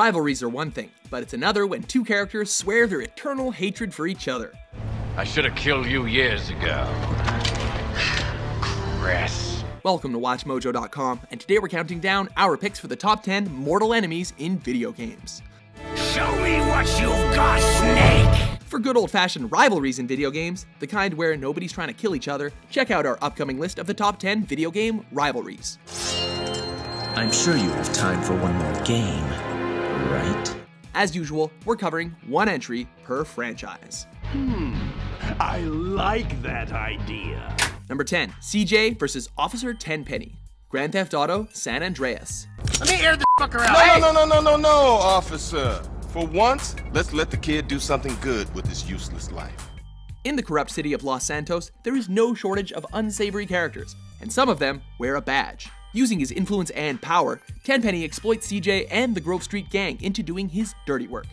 Rivalries are one thing, but it's another when two characters swear their eternal hatred for each other. I should have killed you years ago. Chris. Welcome to WatchMojo.com, and today we're counting down our picks for the top 10 mortal enemies in video games. Show me what you've got, Snake! For good old-fashioned rivalries in video games, the kind where nobody's trying to kill each other, check out our upcoming list of the top 10 video game rivalries. I'm sure you have time for one more game, right? As usual, we're covering one entry per franchise. I like that idea. Number 10, CJ versus Officer Tenpenny. Grand Theft Auto: San Andreas. Let me air this fucker out. No, officer. For once, let's let the kid do something good with his useless life. In the corrupt city of Los Santos, there is no shortage of unsavory characters, and some of them wear a badge. Using his influence and power, Tenpenny exploits CJ and the Grove Street gang into doing his dirty work.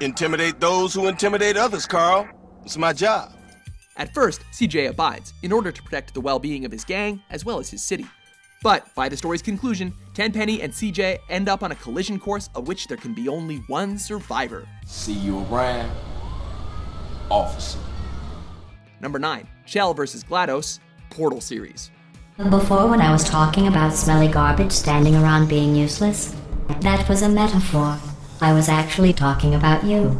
Intimidate those who intimidate others, Carl. It's my job. At first, CJ abides in order to protect the well-being of his gang as well as his city. But by the story's conclusion, Tenpenny and CJ end up on a collision course of which there can be only one survivor. See you around, officer. Number 9, Chell versus GLaDOS, Portal series. Before, when I was talking about smelly garbage standing around being useless, that was a metaphor. I was actually talking about you.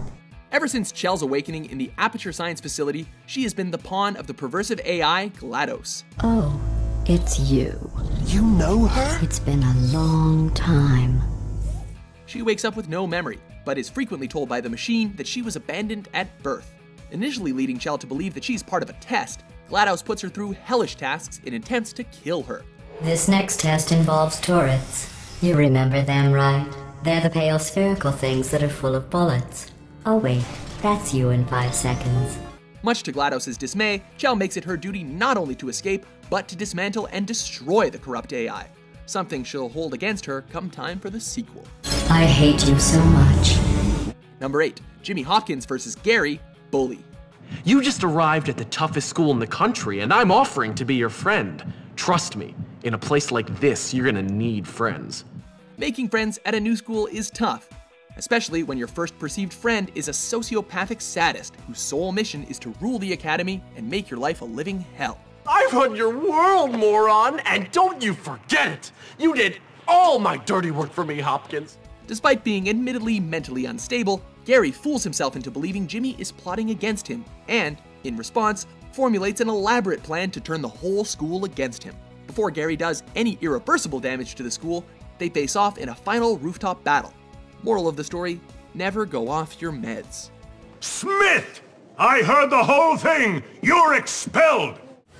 Ever since Chell's awakening in the Aperture Science facility, she has been the pawn of the perversive AI GLaDOS. Oh. It's you. You know her? It's been a long time. She wakes up with no memory, but is frequently told by the machine that she was abandoned at birth. Initially leading Chell to believe that she's part of a test, GLaDOS puts her through hellish tasks in attempts to kill her. This next test involves turrets. You remember them, right? They're the pale spherical things that are full of bullets. Oh wait, that's you in 5 seconds. Much to GLaDOS's dismay, Chell makes it her duty not only to escape, but to dismantle and destroy the corrupt AI, something she'll hold against her come time for the sequel. I hate you so much. Number 8, Jimmy Hopkins versus Gary, Bully. You just arrived at the toughest school in the country, and I'm offering to be your friend. Trust me, in a place like this, you're gonna need friends. Making friends at a new school is tough, especially when your first perceived friend is a sociopathic sadist whose sole mission is to rule the academy and make your life a living hell. I've run your world, moron, and don't you forget it! You did all my dirty work for me, Hopkins! Despite being admittedly mentally unstable, Gary fools himself into believing Jimmy is plotting against him and, in response, formulates an elaborate plan to turn the whole school against him. Before Gary does any irreversible damage to the school, they face off in a final rooftop battle. Moral of the story, never go off your meds. Smith! I heard the whole thing! You're expelled!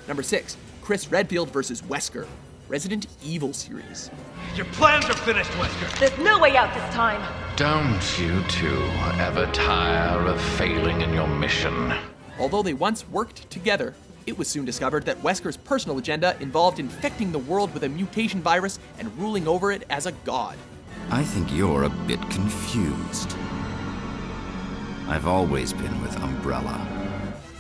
Number 6, Chris Redfield versus Wesker, Resident Evil series. Your plans are finished, Wesker! There's no way out this time! Don't you two ever tire of failing in your mission? Although they once worked together, it was soon discovered that Wesker's personal agenda involved infecting the world with a mutation virus and ruling over it as a god. I think you're a bit confused. I've always been with Umbrella.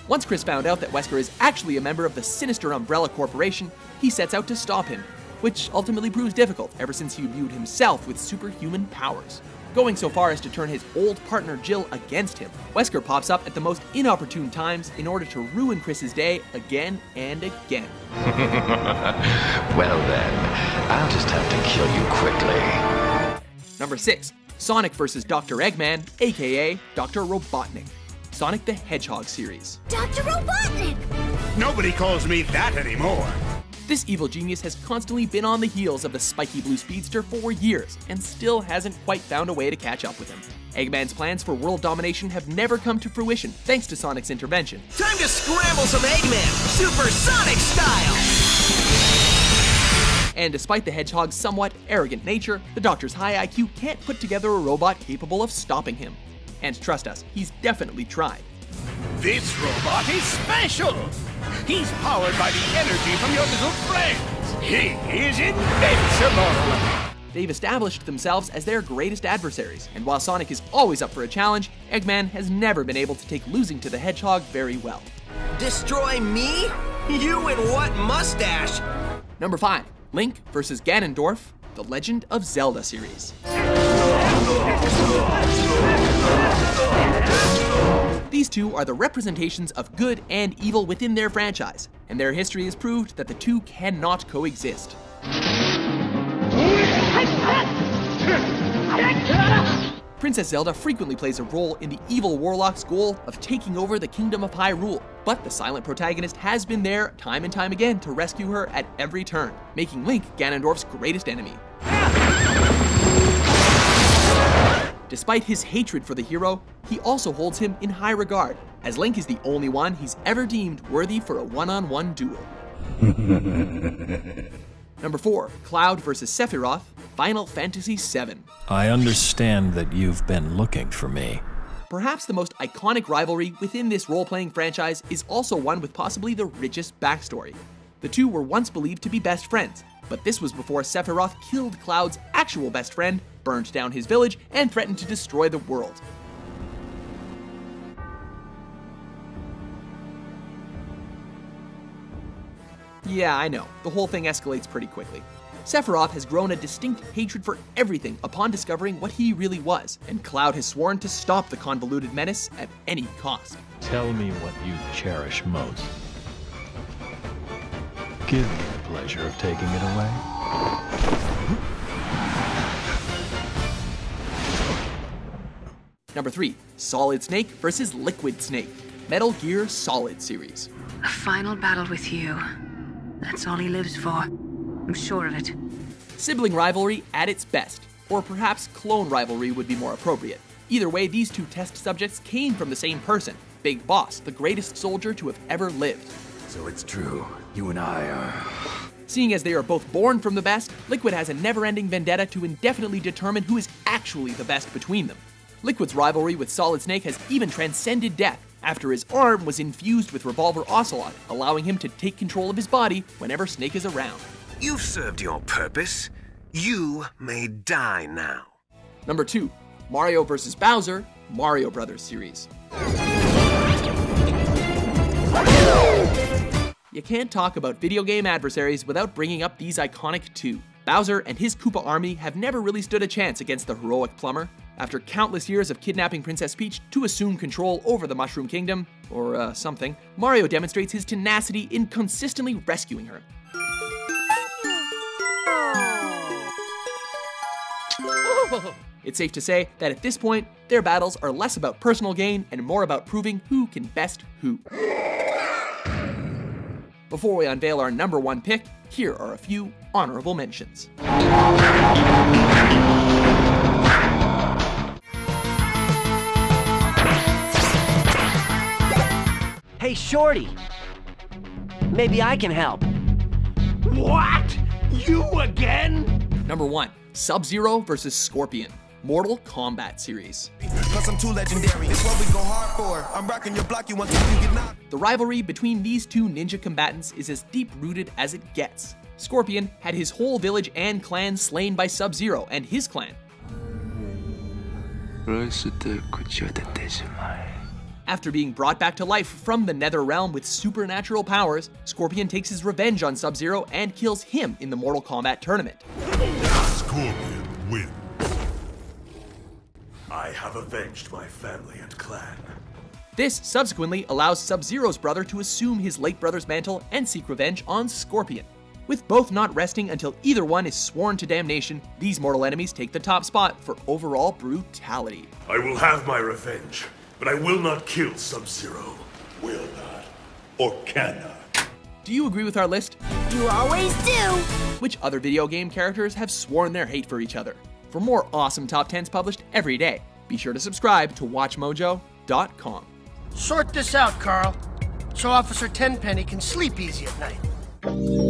Once Chris found out that Wesker is actually a member of the sinister Umbrella Corporation, he sets out to stop him, which ultimately proves difficult ever since he viewed himself with superhuman powers. Going so far as to turn his old partner Jill against him, Wesker pops up at the most inopportune times in order to ruin Chris's day again and again. Well then, I'll just have to kill you quickly. Number 6, Sonic vs. Dr. Eggman, aka Dr. Robotnik, Sonic the Hedgehog series. Dr. Robotnik! Nobody calls me that anymore. This evil genius has constantly been on the heels of the spiky blue speedster for years and still hasn't quite found a way to catch up with him. Eggman's plans for world domination have never come to fruition thanks to Sonic's intervention. Time to scramble some Eggman, supersonic style! And despite the Hedgehog's somewhat arrogant nature, the Doctor's high IQ can't put together a robot capable of stopping him. And trust us, he's definitely tried. This robot is special! He's powered by the energy from your little friends! He is invincible! They've established themselves as their greatest adversaries, and while Sonic is always up for a challenge, Eggman has never been able to take losing to the Hedgehog very well. Destroy me? You and what mustache? Number 5. Link versus Ganondorf, The Legend of Zelda series. These two are the representations of good and evil within their franchise, and their history has proved that the two cannot coexist. Princess Zelda frequently plays a role in the evil warlock's goal of taking over the kingdom of Hyrule, but the silent protagonist has been there time and time again to rescue her at every turn, making Link Ganondorf's greatest enemy. Despite his hatred for the hero, he also holds him in high regard, as Link is the only one he's ever deemed worthy for a one-on-one duel. Number 4, Cloud vs. Sephiroth, Final Fantasy VII. I understand that you've been looking for me. Perhaps the most iconic rivalry within this role-playing franchise is also one with possibly the richest backstory. The two were once believed to be best friends, but this was before Sephiroth killed Cloud's actual best friend, burned down his village, and threatened to destroy the world. Yeah, I know, the whole thing escalates pretty quickly. Sephiroth has grown a distinct hatred for everything upon discovering what he really was, and Cloud has sworn to stop the convoluted menace at any cost. Tell me what you cherish most. Give me the pleasure of taking it away. Number 3, Solid Snake vs. Liquid Snake, Metal Gear Solid series. A final battle with you. That's all he lives for. I'm sure of it. Sibling rivalry at its best, or perhaps clone rivalry would be more appropriate. Either way, these two test subjects came from the same person, Big Boss, the greatest soldier to have ever lived. So it's true, you and I are... Seeing as they are both born from the best, Liquid has a never-ending vendetta to indefinitely determine who is actually the best between them. Liquid's rivalry with Solid Snake has even transcended death, after his arm was infused with Revolver Ocelot, allowing him to take control of his body whenever Snake is around. You've served your purpose. You may die now. Number 2, Mario vs. Bowser, Mario Brothers series. You can't talk about video game adversaries without bringing up these iconic two. Bowser and his Koopa army have never really stood a chance against the heroic plumber. After countless years of kidnapping Princess Peach to assume control over the Mushroom Kingdom, or something, Mario demonstrates his tenacity in consistently rescuing her. It's safe to say that at this point, their battles are less about personal gain and more about proving who can best who. Before we unveil our number 1 pick, here are a few honorable mentions. Hey, Shorty, maybe I can help. What? You again? Number 1, Sub-Zero vs. Scorpion, Mortal Kombat series. Plus I'm too legendary. It's what we go hard for. I'm rocking your block, you want to get knocked. The rivalry between these two ninja combatants is as deep-rooted as it gets. Scorpion had his whole village and clan slain by Sub-Zero and his clan. After being brought back to life from the nether realm with supernatural powers, Scorpion takes his revenge on Sub-Zero and kills him in the Mortal Kombat tournament. Scorpion wins. I have avenged my family and clan. This subsequently allows Sub-Zero's brother to assume his late brother's mantle and seek revenge on Scorpion. With both not resting until either one is sworn to damnation, these mortal enemies take the top spot for overall brutality. I will have my revenge. But I will not kill Sub-Zero. Will not. Or cannot. Do you agree with our list? You always do! Which other video game characters have sworn their hate for each other? For more awesome top 10s published every day, be sure to subscribe to WatchMojo.com. Sort this out, Carl, so Officer Tenpenny can sleep easy at night.